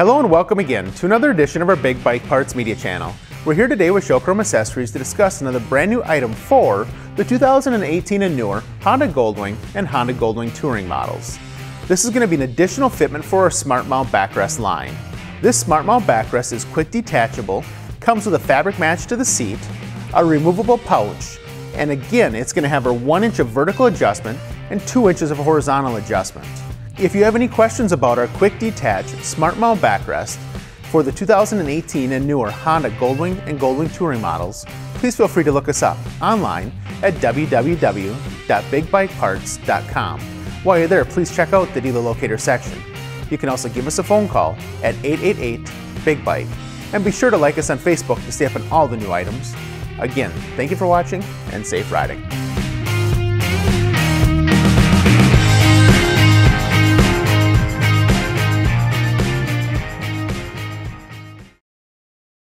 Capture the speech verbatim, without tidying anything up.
Hello and welcome again to another edition of our Big Bike Parts Media Channel. We're here today with Show Chrome Accessories to discuss another brand new item for the two thousand eighteen and newer Honda Goldwing and Honda Goldwing Touring models. This is going to be an additional fitment for our Smart Mount Backrest line. This Smart Mount Backrest is quick detachable, comes with a fabric match to the seat, a removable pouch, and again it's going to have a one inch of vertical adjustment and two inches of horizontal adjustment. If you have any questions about our quick detach Smart Mount Backrest for the two thousand eighteen and newer Honda Goldwing and Goldwing Touring models, please feel free to look us up online at w w w dot big bike parts dot com. While you're there, please check out the dealer locator section. You can also give us a phone call at eight eight eight big bike, and be sure to like us on Facebook to stay up on all the new items. Again, thank you for watching and safe riding.